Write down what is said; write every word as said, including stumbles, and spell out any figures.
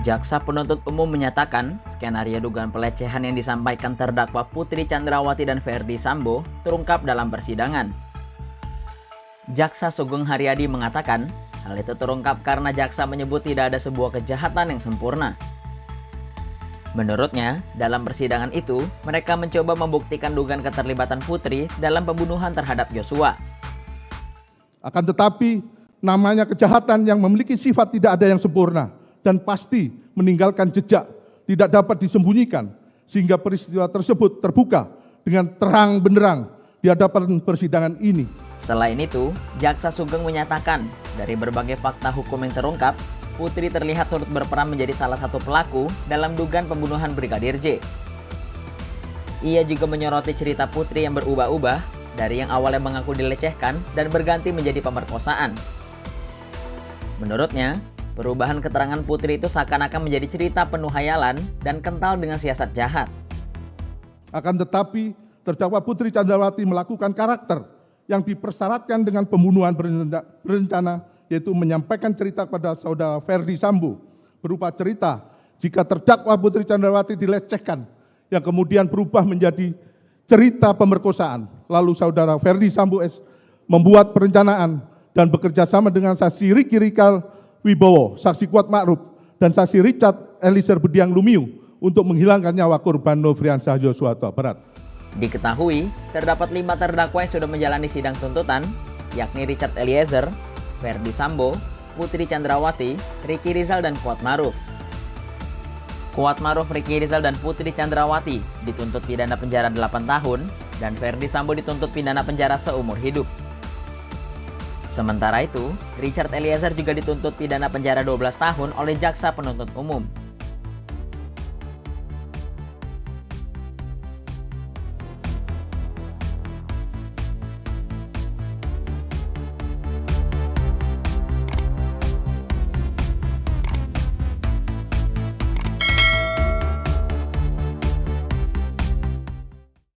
Jaksa penuntut umum menyatakan, skenario dugaan pelecehan yang disampaikan terdakwa Putri Candrawathi dan Ferdy Sambo terungkap dalam persidangan. Jaksa Sugeng Haryadi mengatakan, hal itu terungkap karena jaksa menyebut tidak ada sebuah kejahatan yang sempurna. Menurutnya, dalam persidangan itu, mereka mencoba membuktikan dugaan keterlibatan Putri dalam pembunuhan terhadap Yosua. Akan tetapi, namanya kejahatan yang memiliki sifat tidak ada yang sempurna dan pasti meninggalkan jejak, tidak dapat disembunyikan, sehingga peristiwa tersebut terbuka dengan terang benderang di hadapan persidangan ini. Selain itu, Jaksa Sugeng menyatakan, dari berbagai fakta hukum yang terungkap, Putri terlihat turut berperan menjadi salah satu pelaku dalam dugaan pembunuhan Brigadir J. Ia juga menyoroti cerita Putri yang berubah-ubah, dari yang awalnya mengaku dilecehkan dan berganti menjadi pemerkosaan. Menurutnya, perubahan keterangan Putri itu seakan-akan menjadi cerita penuh hayalan dan kental dengan siasat jahat. Akan tetapi, terdakwa Putri Candrawathi melakukan karakter yang dipersyaratkan dengan pembunuhan berencana, yaitu menyampaikan cerita kepada saudara Ferdy Sambo berupa cerita jika terdakwa Putri Candrawathi dilecehkan yang kemudian berubah menjadi cerita pemerkosaan. Lalu saudara Ferdy Sambo S membuat perencanaan dan bekerja sama dengan Sasyri Kirikal Wibowo, saksi Kuat Ma'ruf, dan saksi Richard Eliezer Bediang Lumiu untuk menghilangkan nyawa korban Nofriansyah Yosua Hutabarat. Diketahui, terdapat lima terdakwa yang sudah menjalani sidang tuntutan, yakni Richard Eliezer, Ferdy Sambo, Putri Candrawathi, Ricky Rizal, dan Kuat Ma'ruf. Kuat Ma'ruf, Ricky Rizal, dan Putri Candrawathi dituntut pidana penjara delapan tahun, dan Ferdy Sambo dituntut pidana penjara seumur hidup. Sementara itu, Richard Eliezer juga dituntut pidana penjara dua belas tahun oleh jaksa penuntut umum.